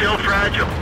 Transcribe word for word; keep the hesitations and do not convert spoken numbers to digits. still fragile.